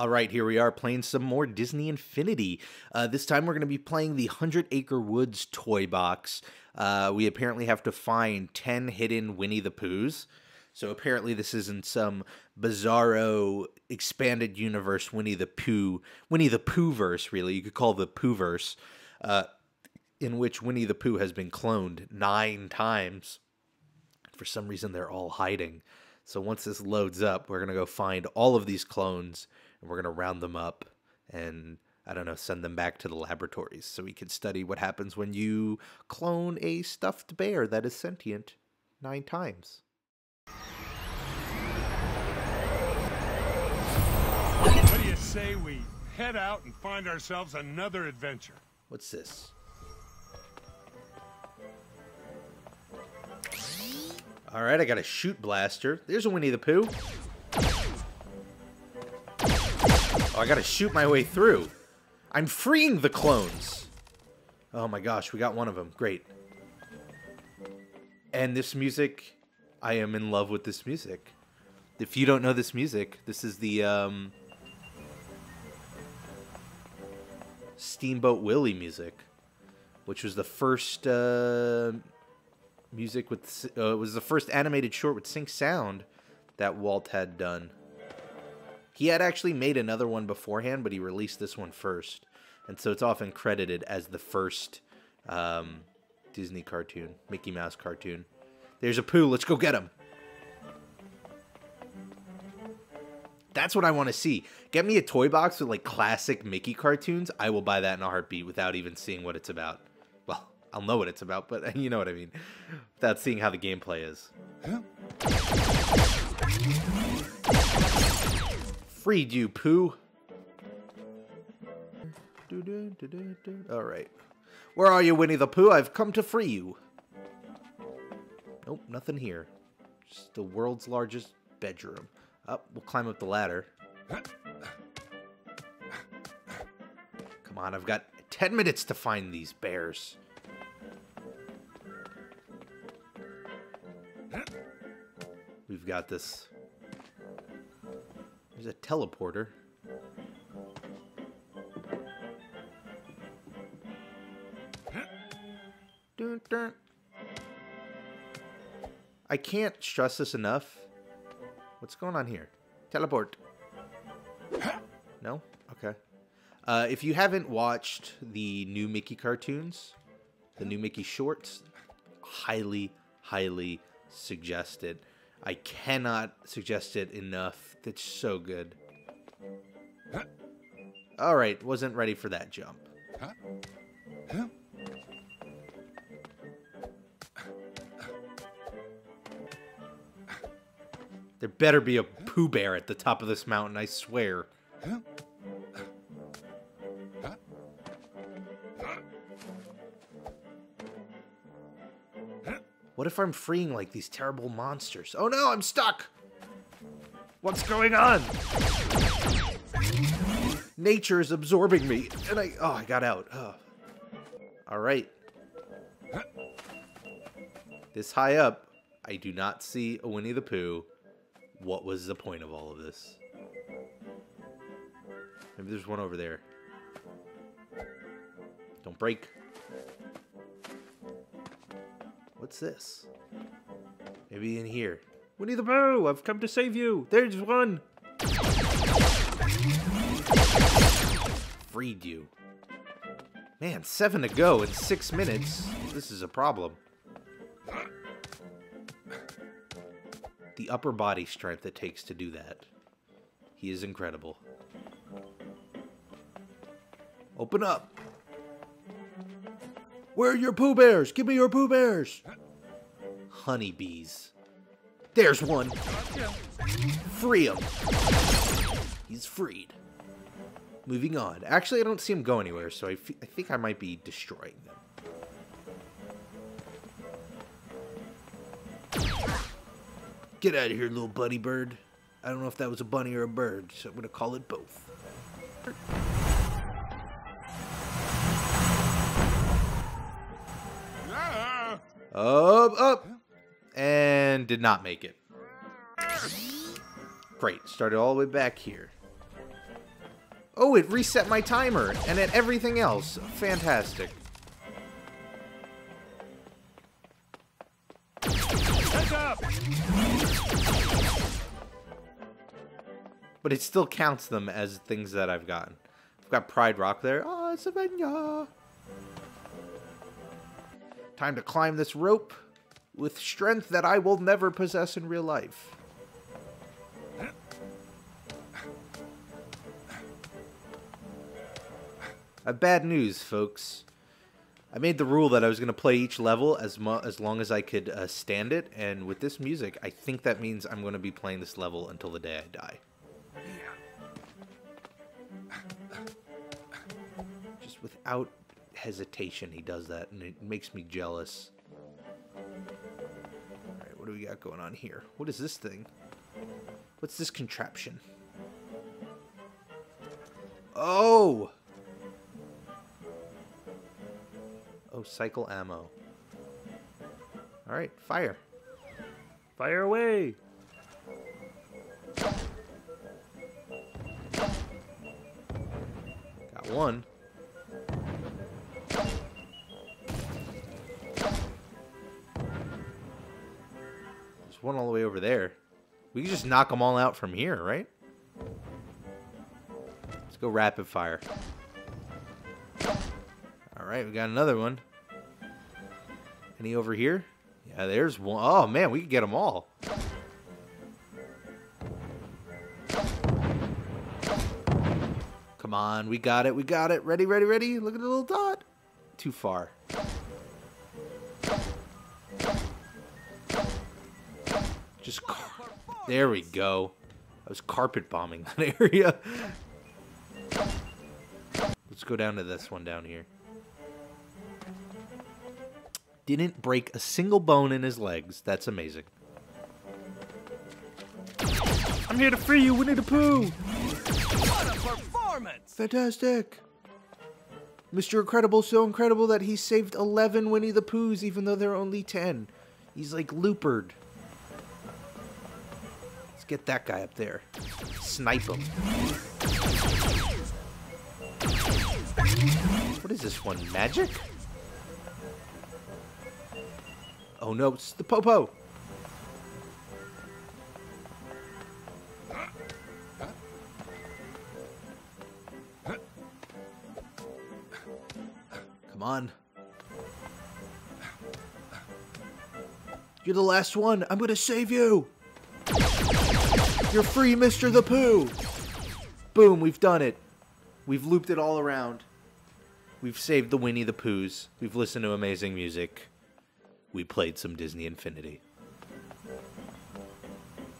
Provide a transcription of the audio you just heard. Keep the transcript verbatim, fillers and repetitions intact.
All right, here we are playing some more Disney Infinity. Uh, this time we're going to be playing the Hundred Acre Woods Toy Box. Uh, we apparently have to find ten hidden Winnie the Poohs. So apparently this isn't some bizarro expanded universe Winnie the Pooh, Winnie the Pooh-verse, really. You could call the Pooh-verse, uh, in which Winnie the Pooh has been cloned nine times. For some reason, they're all hiding. So once this loads up, we're going to go find all of these clones. And we're going to round them up and, I don't know, send them back to the laboratories so we can study what happens when you clone a stuffed bear that is sentient nine times. What do you say we head out and find ourselves another adventure? What's this? All right, I got a shoot blaster. There's a Winnie the Pooh. I gotta shoot my way through. I'm freeing the clones. Oh my gosh, we got one of them. Great. And this music, I am in love with this music. If you don't know this music, this is the um, Steamboat Willie music, which was the first uh, music with uh, it was the first animated short with sync sound that Walt had done. He had actually made another one beforehand, but he released this one first. And so it's often credited as the first um, Disney cartoon, Mickey Mouse cartoon. There's a Pooh. Let's go get him. That's what I want to see. Get me a toy box with, like, classic Mickey cartoons. I will buy that in a heartbeat without even seeing what it's about. Well, I'll know what it's about, but you know what I mean. Without seeing how the gameplay is. Huh? Freed you, Pooh. All right. Where are you, Winnie the Pooh? I've come to free you. Nope, nothing here. Just the world's largest bedroom. Up, oh, we'll climb up the ladder. Come on, I've got ten minutes to find these bears. We've got this. There's a teleporter. I can't stress this enough. What's going on here? Teleport. No? Okay. Uh, if you haven't watched the new Mickey cartoons, the new Mickey shorts, highly, highly suggest it. I cannot suggest it enough. It's so good. Huh? All right, wasn't ready for that jump. Huh? Huh? There better be a Pooh Bear at the top of this mountain, I swear. Huh? Huh? Huh? What if I'm freeing, like, these terrible monsters? Oh no, I'm stuck! What's going on? Nature is absorbing me, and I oh I got out. Oh. All right. This high up, I do not see a Winnie the Pooh. What was the point of all of this? Maybe there's one over there. Don't break. What's this? Maybe in here. Winnie the Pooh, I've come to save you. There's one. Freed you. Man, seven to go in six minutes. This is a problem. The upper body strength it takes to do that. He is incredible. Open up. Where are your Pooh Bears? Give me your Pooh Bears. Honeybees. There's one. Free him. He's freed. Moving on. Actually, I don't see him go anywhere, so I, f I think I might be destroying them. Get out of here, little bunny bird. I don't know if that was a bunny or a bird, so I'm going to call it both. Up, up. And did not make it. Great. Started all the way back here. Oh, it reset my timer and at everything else. Fantastic. Heads up! But it still counts them as things that I've gotten. I've got Pride Rock there. Oh, it's a vineyard. Time to climb this rope with strength that I will never possess in real life. Uh, bad news, folks. I made the rule that I was going to play each level as mu as long as I could uh, stand it, and with this music, I think that means I'm going to be playing this level until the day I die. Just without hesitation, he does that, and it makes me jealous. Alright, what do we got going on here? What is this thing? What's this contraption? Oh! Oh, cycle ammo. Alright, fire. Fire away! Got one. There's one all the way over there. We can just knock them all out from here, right? Let's go rapid fire. Alright, we got another one. Any over here? Yeah, there's one. Oh, man, we can get them all. Come on, we got it, we got it. Ready, ready, ready. Look at the little dot. Too far. Just car there we go. I was carpet bombing that area. Let's go down to this one down here. Didn't break a single bone in his legs. That's amazing. I'm here to free you, Winnie the Pooh! What a performance! Fantastic! Mister Incredible, so incredible that he saved eleven Winnie the Poohs, even though there are only ten. He's like loopered. Let's get that guy up there. Snipe him. What is this one, magic? Oh no, it's the Popo! Come on. You're the last one. I'm gonna save you! You're free, Mister the Pooh! Boom, we've done it. We've looped it all around. We've saved the Winnie the Poohs. We've listened to amazing music. We played some Disney Infinity.